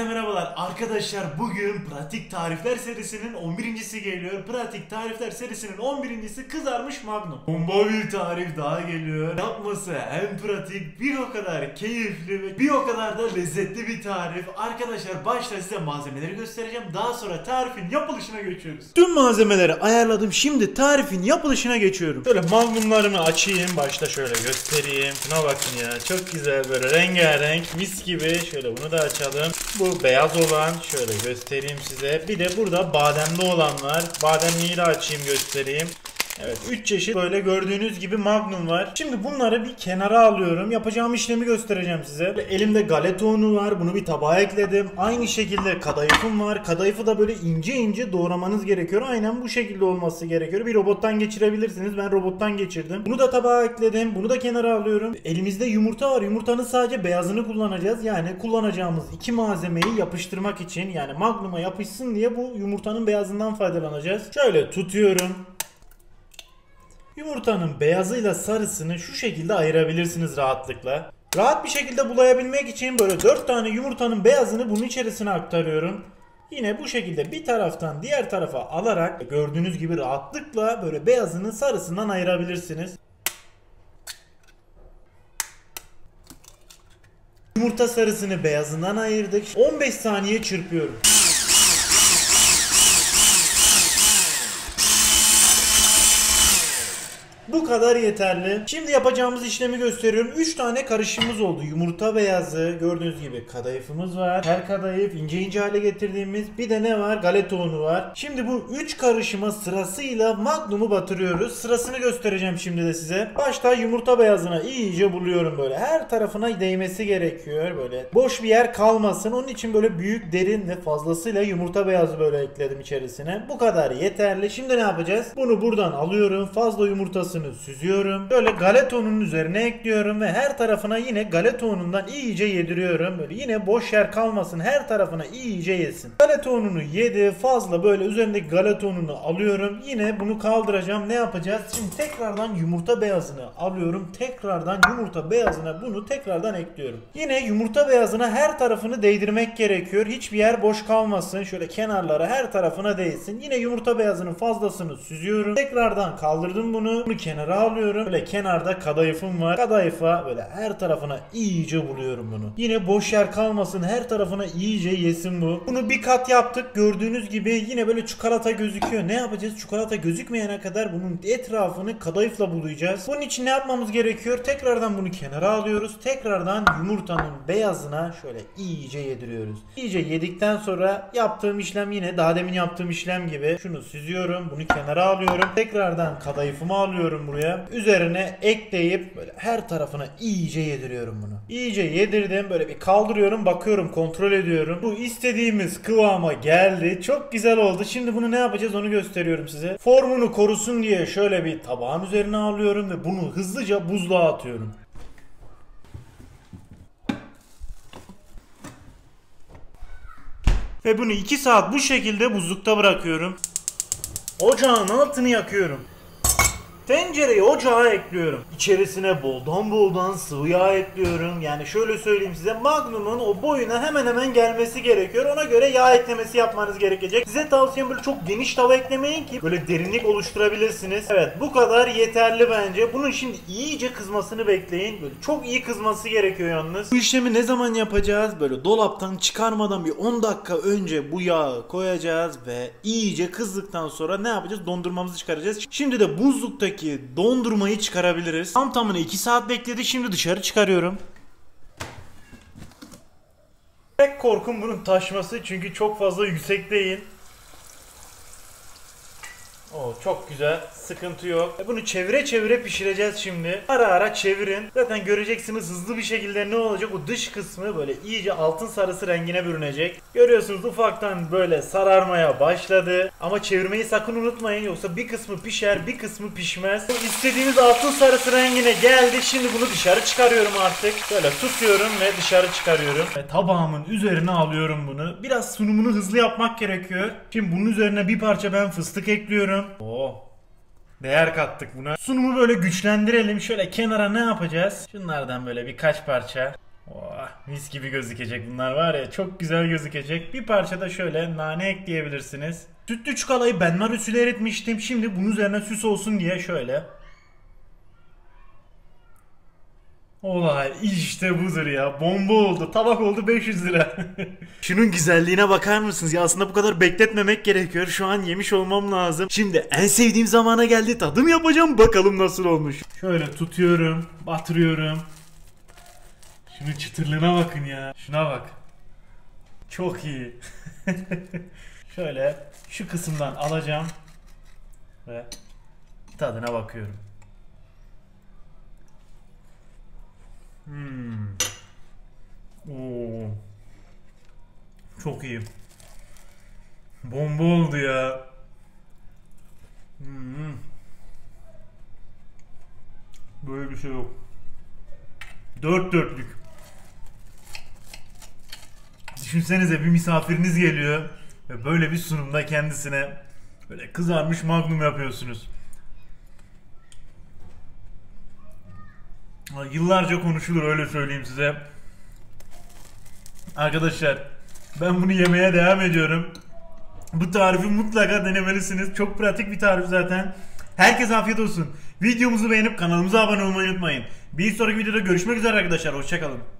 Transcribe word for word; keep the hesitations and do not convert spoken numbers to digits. Herkese merhabalar arkadaşlar, bugün pratik tarifler serisinin on birincisi geliyor. Pratik tarifler serisinin on birincisi kızarmış magnum. Bomba bir tarif daha geliyor. Yapması hem pratik, bir o kadar keyifli ve bir o kadar da lezzetli bir tarif. Arkadaşlar başta size malzemeleri göstereceğim, daha sonra tarifin yapılışına geçiyoruz. Tüm malzemeleri ayarladım, şimdi tarifin yapılışına geçiyorum. Şöyle magnumlarımı açayım, başta şöyle göstereyim. Şuna bakın ya, çok güzel, böyle rengarenk mis gibi. Şöyle bunu da açalım. Bu beyaz olan, şöyle göstereyim size. Bir de burada bademli olan var. Bademliyi de açayım, göstereyim. Evet, üç çeşit böyle gördüğünüz gibi magnum var. Şimdi bunları bir kenara alıyorum. Yapacağım işlemi göstereceğim size. Elimde galeta unu var. Bunu bir tabağa ekledim. Aynı şekilde kadayıfım var. Kadayıfı da böyle ince ince doğramanız gerekiyor. Aynen bu şekilde olması gerekiyor. Bir robottan geçirebilirsiniz. Ben robottan geçirdim. Bunu da tabağa ekledim. Bunu da kenara alıyorum. Elimizde yumurta var. Yumurtanın sadece beyazını kullanacağız. Yani kullanacağımız iki malzemeyi yapıştırmak için, yani magnuma yapışsın diye bu yumurtanın beyazından faydalanacağız. Şöyle tutuyorum. Yumurtanın beyazıyla sarısını şu şekilde ayırabilirsiniz rahatlıkla. Rahat bir şekilde bulayabilmek için böyle dört tane yumurtanın beyazını bunun içerisine aktarıyorum. Yine bu şekilde bir taraftan diğer tarafa alarak gördüğünüz gibi rahatlıkla böyle beyazını sarısından ayırabilirsiniz. Yumurta sarısını beyazından ayırdık. on beş saniye çırpıyorum. Bu kadar yeterli. Şimdi yapacağımız işlemi gösteriyorum. üç tane karışımımız oldu. Yumurta beyazı, gördüğünüz gibi kadayıfımız var. Her kadayıf ince ince hale getirdiğimiz, bir de ne var? Galeta unu var. Şimdi bu üç karışıma sırasıyla magnumu batırıyoruz. Sırasını göstereceğim şimdi de size. Başta yumurta beyazına iyice buluyorum böyle. Her tarafına değmesi gerekiyor böyle. Boş bir yer kalmasın. Onun için böyle büyük, derin ve fazlasıyla yumurta beyazı böyle ekledim içerisine. Bu kadar yeterli. Şimdi ne yapacağız? Bunu buradan alıyorum. Fazla yumurtasını süzüyorum. Böyle galeta ununun üzerine ekliyorum ve her tarafına yine galeta unundan iyice yediriyorum. Böyle yine boş yer kalmasın. Her tarafına iyice yesin. Galeta ununu yedi. Fazla böyle üzerindeki galeta ununu alıyorum. Yine bunu kaldıracağım. Ne yapacağız? Şimdi tekrardan yumurta beyazını alıyorum. Tekrardan yumurta beyazına bunu tekrardan ekliyorum. Yine yumurta beyazına her tarafını değdirmek gerekiyor. Hiçbir yer boş kalmasın. Şöyle kenarlara, her tarafına değsin. Yine yumurta beyazının fazlasını süzüyorum. Tekrardan kaldırdım bunu. Bunu kenara alıyorum. Böyle kenarda kadayıfım var. Kadayıfa böyle her tarafına iyice vuruyorum bunu. Yine boş yer kalmasın. Her tarafına iyice yesin bu. Bunu bir kat yaptık. Gördüğünüz gibi yine böyle çikolata gözüküyor. Ne yapacağız? Çikolata gözükmeyene kadar bunun etrafını kadayıfla bulayacağız. Bunun için ne yapmamız gerekiyor? Tekrardan bunu kenara alıyoruz. Tekrardan yumurtanın beyazına şöyle iyice yediriyoruz. İyice yedikten sonra yaptığım işlem yine daha demin yaptığım işlem gibi. Şunu süzüyorum. Bunu kenara alıyorum. Tekrardan kadayıfımı alıyorum buraya. Üzerine ekleyip böyle her tarafına iyice yediriyorum bunu. İyice yedirdim. Böyle bir kaldırıyorum. Bakıyorum. Kontrol ediyorum. Bu istediğimiz kıvama geldi. Çok güzel oldu. Şimdi bunu ne yapacağız onu gösteriyorum size. Formunu korusun diye şöyle bir tabağın üzerine alıyorum ve bunu hızlıca buzluğa atıyorum. Ve bunu iki saat bu şekilde buzlukta bırakıyorum. Ocağın altını yakıyorum. Tencereyi ocağa ekliyorum. İçerisine boldan boldan sıvı yağ ekliyorum. Yani şöyle söyleyeyim size, magnumun o boyuna hemen hemen gelmesi gerekiyor. Ona göre yağ eklemesi yapmanız gerekecek. Size tavsiyem böyle çok geniş tava eklemeyin ki böyle derinlik oluşturabilirsiniz. Evet, bu kadar yeterli bence. Bunun şimdi iyice kızmasını bekleyin. Böyle çok iyi kızması gerekiyor yalnız. Bu işlemi ne zaman yapacağız? Böyle dolaptan çıkarmadan bir on dakika önce bu yağı koyacağız ve iyice kızdıktan sonra ne yapacağız? Dondurmamızı çıkaracağız. Şimdi de buzluktaki dondurmayı çıkarabiliriz. Tam tamına iki saat bekledi. Şimdi dışarı çıkarıyorum. Tek korkum bunun taşması, çünkü çok fazla yüksek değil. Oo, çok güzel. Sıkıntı yok. Bunu çevire çevire pişireceğiz şimdi. Ara ara çevirin. Zaten göreceksiniz hızlı bir şekilde ne olacak? O dış kısmı böyle iyice altın sarısı rengine bürünecek. Görüyorsunuz ufaktan böyle sararmaya başladı. Ama çevirmeyi sakın unutmayın. Yoksa bir kısmı pişer, bir kısmı pişmez. Bu istediğiniz altın sarısı rengine geldi. Şimdi bunu dışarı çıkarıyorum artık. Böyle tutuyorum ve dışarı çıkarıyorum. Ve tabağımın üzerine alıyorum bunu. Biraz sunumunu hızlı yapmak gerekiyor. Şimdi bunun üzerine bir parça ben fıstık ekliyorum. Oo, değer kattık buna. Sunumu böyle güçlendirelim. Şöyle kenara ne yapacağız? Şunlardan böyle birkaç parça. Oh, mis gibi gözükecek bunlar var ya, çok güzel gözükecek. Bir parça da şöyle nane ekleyebilirsiniz. Sütlü çikolatayı ben marusuyla eritmiştim. Şimdi bunun üzerine süs olsun diye şöyle. Olay işte budur ya. Bomba oldu. Tabak oldu beş yüz lira. Şunun güzelliğine bakar mısınız ya? Aslında bu kadar bekletmemek gerekiyor. Şu an yemiş olmam lazım. Şimdi en sevdiğim zamana geldi. Tadım yapacağım. Bakalım nasıl olmuş. Şöyle tutuyorum. Batırıyorum. Şunun çıtırlığına bakın ya. Şuna bak. Çok iyi. Şöyle şu kısımdan alacağım. Ve tadına bakıyorum. Hmm. Oo. Çok iyi. Bomba oldu ya. Hmm. Böyle bir şey yok. Dört dörtlük. Düşünsenize, bir misafiriniz geliyor ve böyle bir sunumda kendisine böyle kızarmış magnum yapıyorsunuz. Yıllarca konuşulur, öyle söyleyeyim size. Arkadaşlar, ben bunu yemeye devam ediyorum. Bu tarifi mutlaka denemelisiniz. Çok pratik bir tarif zaten. Herkese afiyet olsun. Videomuzu beğenip kanalımıza abone olmayı unutmayın. Bir sonraki videoda görüşmek üzere arkadaşlar. Hoşçakalın.